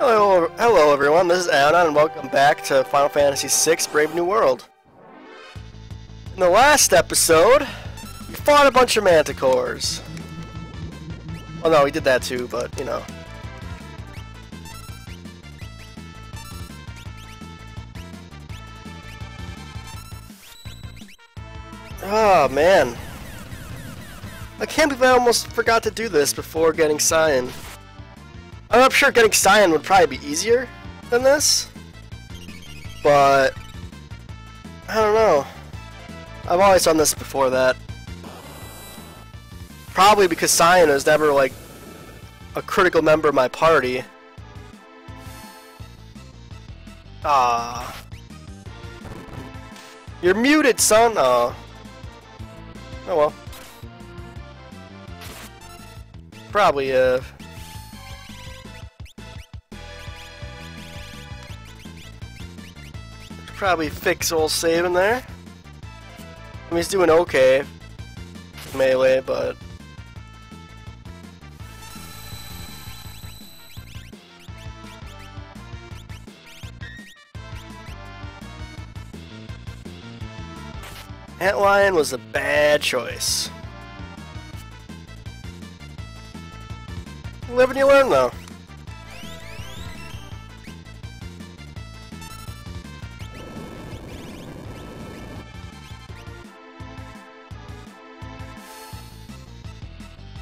Hello everyone, this is Allanon and welcome back to Final Fantasy VI Brave New World. In the last episode, we fought a bunch of manticores. Well, no, we did that too, but, you know. Oh, man. I can't believe I almost forgot to do this before getting Cyan. I'm sure getting Cyan would probably be easier than this, but I don't know. I've always done this before that. Probably because Cyan is never like a critical member of my party. Ah, you're muted, son. Oh, oh well. Probably Probably fix old save in there. I mean, he's doing okay melee, but Antlion was a bad choice. You live and you learn, though.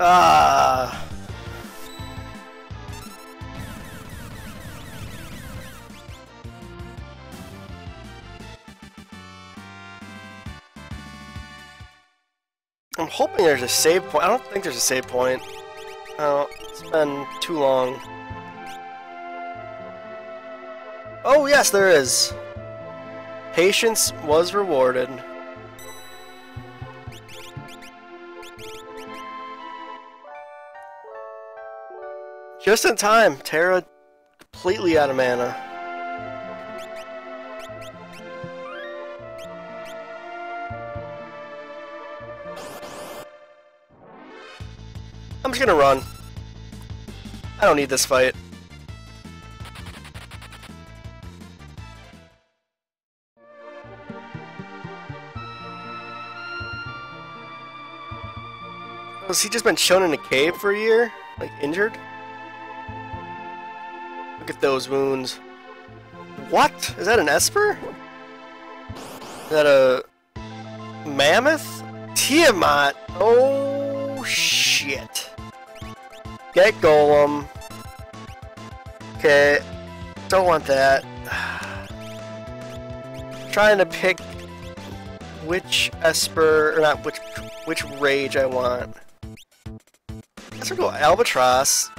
Ah. I'm hoping there's a save point. I don't think there's a save point. Oh, it's been too long. Oh, yes, there is. Patience was rewarded. Just in time, Terra completely out of mana. I'm just gonna run. I don't need this fight. Has he just been shown in a cave for a year? Like, injured? Look at those wounds. What? Is that an Esper? Is that a mammoth? Tiamat! Oh shit. Get Golem. Okay. Don't want that. I'm trying to pick which Esper, or not which rage I want. I guess we'll go Albatross.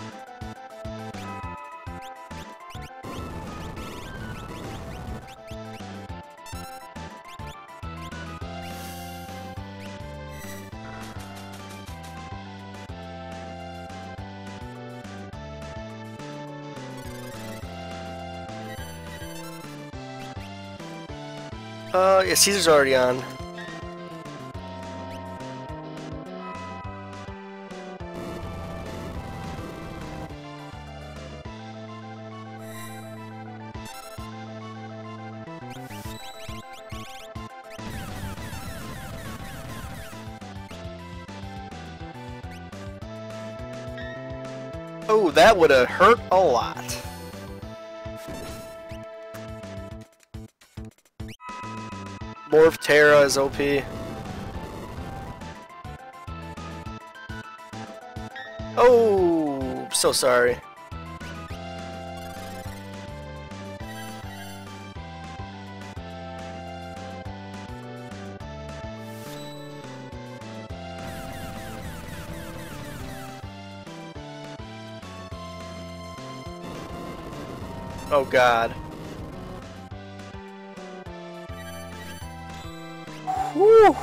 Yeah, Caesar's already on. Oh, that would have hurt a lot. Morph Terra is OP. Oh, I'm so sorry. Oh God. Woo!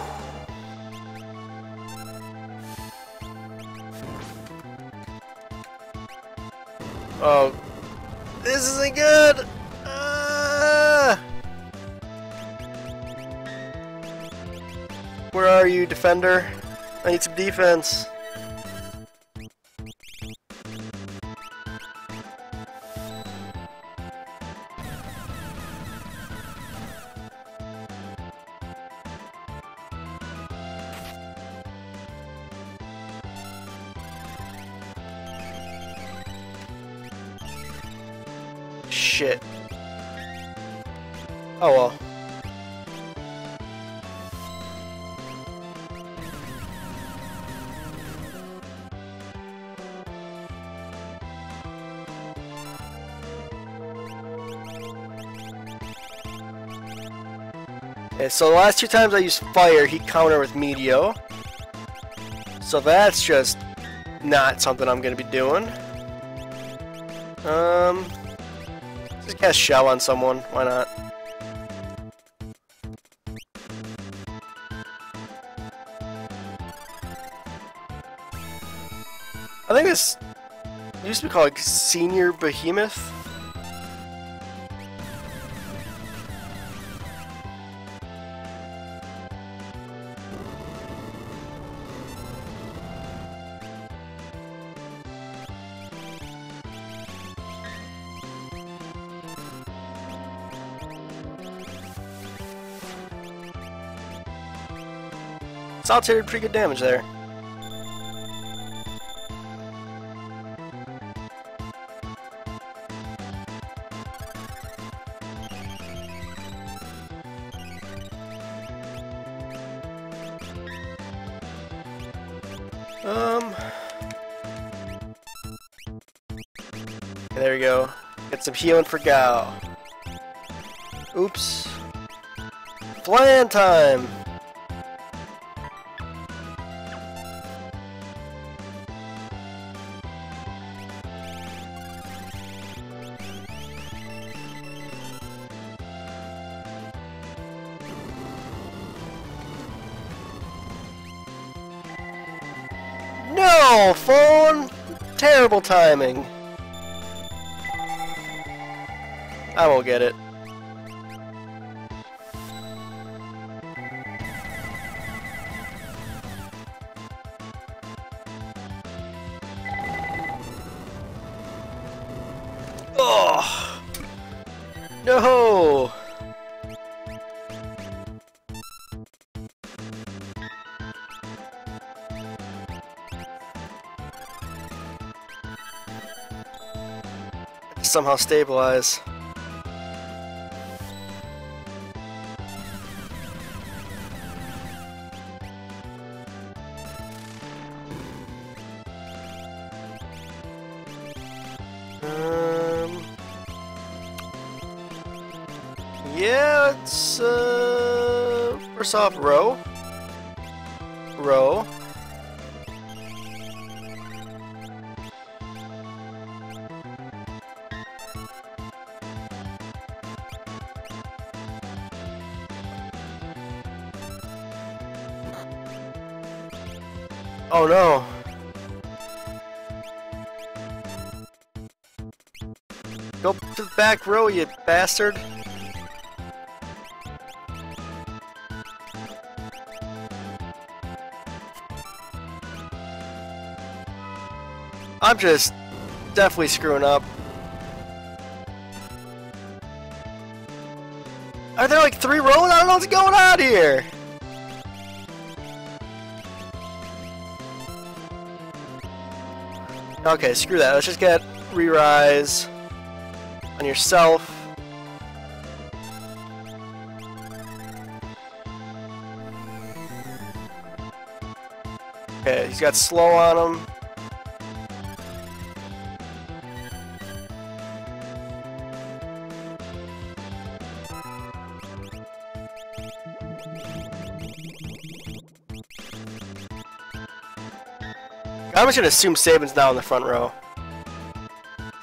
Oh, this isn't good. Where are you, defender? I need some defense. Shit. Oh well. Okay, so the last two times I used fire, he countered with Meteo. So that's just not something I'm going to be doing. Just cast Shell on someone. Why not? I think this used to be called like Senior Behemoth. Solitaire did pretty good damage there. There we go. Get some healing for Gau. Oops. Flan time! No, phone! Terrible timing. I won't get it. Oh! No! Somehow stabilize. Yeah, let's first off row. Oh no. Go to the back row, you bastard. I'm just definitely screwing up. Are there like three rows? I don't know what's going on here. Okay, screw that. Let's just get re-rise on yourself. Okay, he's got slow on him. I'm just gonna assume Sabin's now in the front row.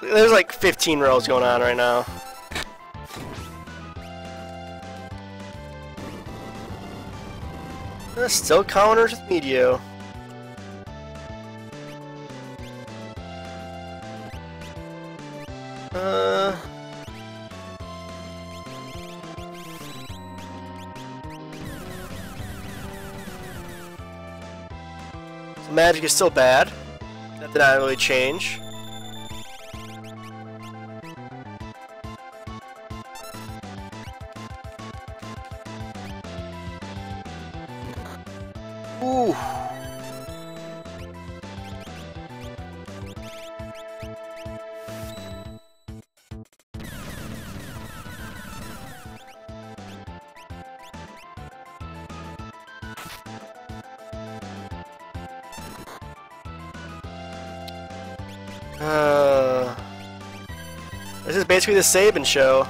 There's like 15 rows going on right now. Still counters with Meteo. Magic is still bad. That did not really change. Ooh. This is basically the Sabin show.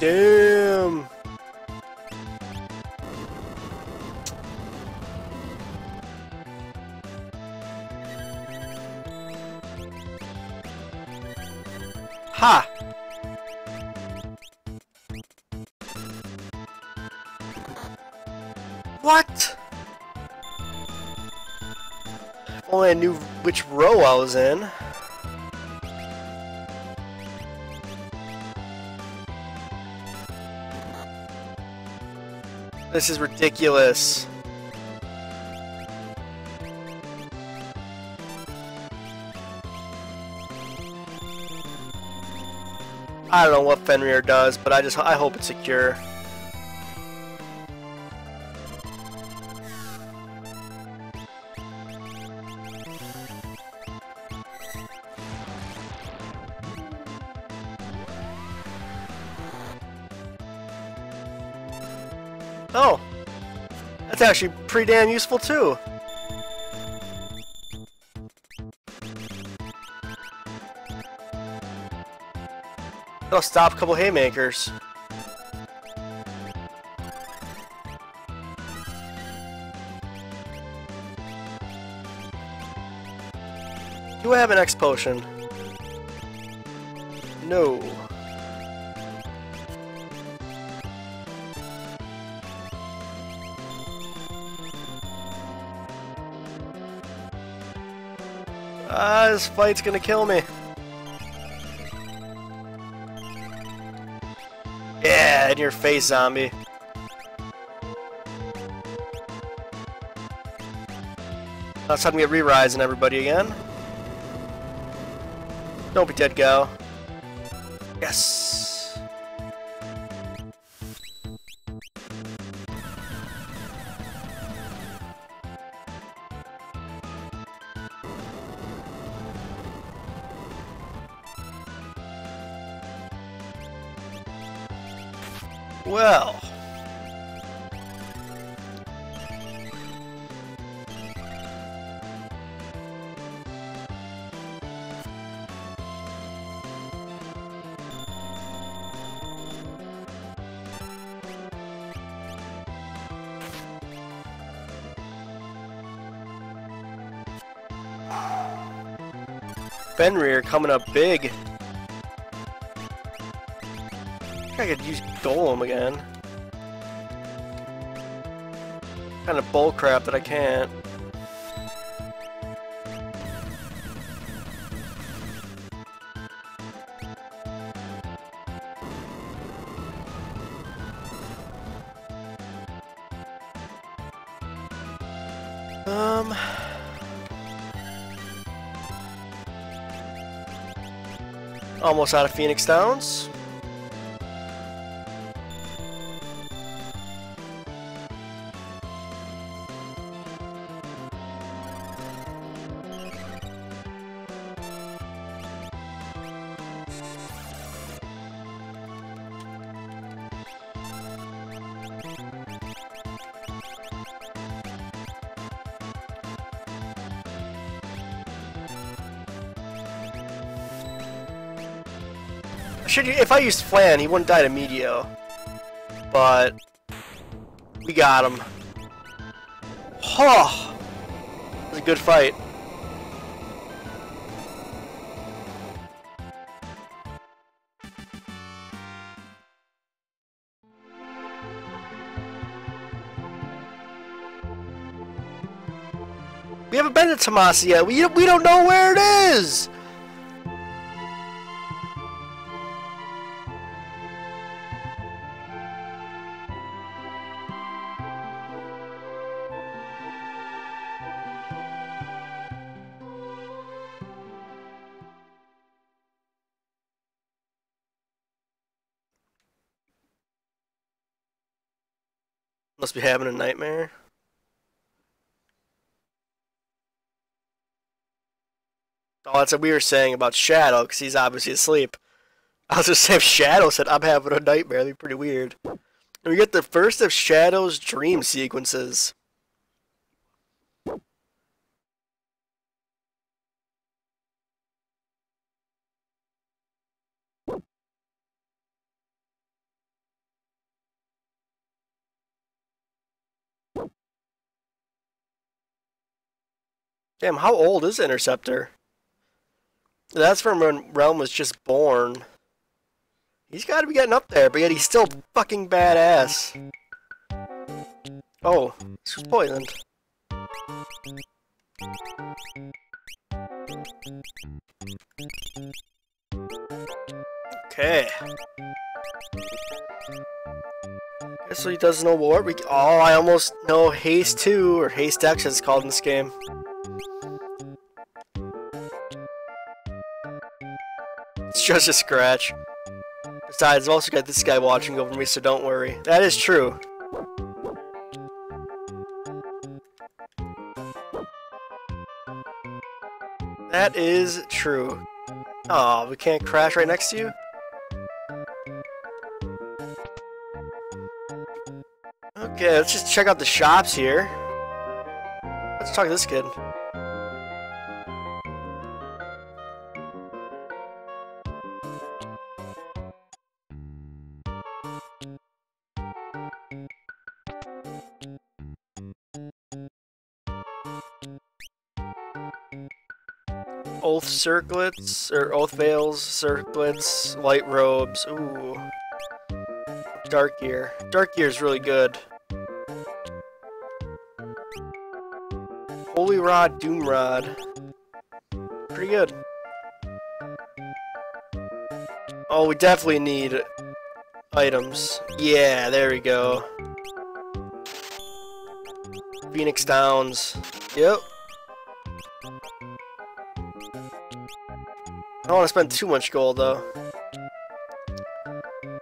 Damn! Ha! What? Only I knew which row I was in. This is ridiculous. I don't know what Fenrir does, but I hope it's secure. Oh, that's actually pretty damn useful too. That'll stop a couple haymakers. Do I have an X potion? No. This fight's gonna kill me. Yeah, in your face, zombie. Now it's time to get re-rising everybody again. Don't be dead, Gau. Yes. Well, Fenrir coming up big. I could use Golem again. Kind of bullcrap that I can't. Almost out of Phoenix Downs. If I used Flan, he wouldn't die to Meteo. But we got him. Oh, it was a good fight. We haven't been to Tomasa yet. We don't know where it is. Must be having a nightmare. Oh, that's what we were saying about Shadow, because he's obviously asleep. I was just saying, if Shadow said, I'm having a nightmare, that'd be pretty weird. And we get the first of Shadow's dream sequences. Damn, how old is Interceptor? That's from when Realm was just born. He's gotta be getting up there, but yet he's still fucking badass. Oh, this was poisoned. Okay. Guess so he doesn't know what we. Oh, I almost know Haste 2, or Haste X as it's called in this game. Just a scratch. Besides, I've also got this guy watching over me, so don't worry. That is true. That is true. Aw, we can't crash right next to you? Okay, let's just check out the shops here. Let's talk to this kid. Oath circlets, or oath veils, circlets, light robes. Ooh. Dark gear. Dark gear is really good. Holy rod, doom rod. Pretty good. Oh, we definitely need items. Yeah, there we go. Phoenix Downs. Yep. I don't want to spend too much gold, though.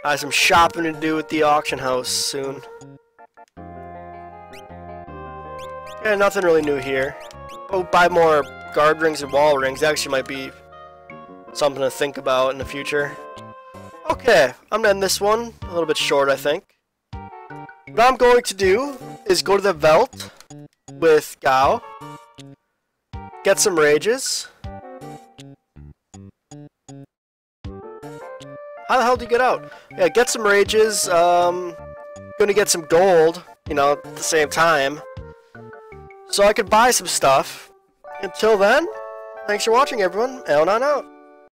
I have some shopping to do at the auction house soon. Yeah, nothing really new here. Oh, buy more guard rings and wall rings. That actually might be something to think about in the future. Okay, I'm going to end this one. A little bit short, I think. What I'm going to do is go to the Veldt with Gau. Get some rages. How the hell do you get out? Yeah, get some rages, gonna get some gold, you know, at the same time. So I could buy some stuff. Until then, thanks for watching everyone, Allanon out.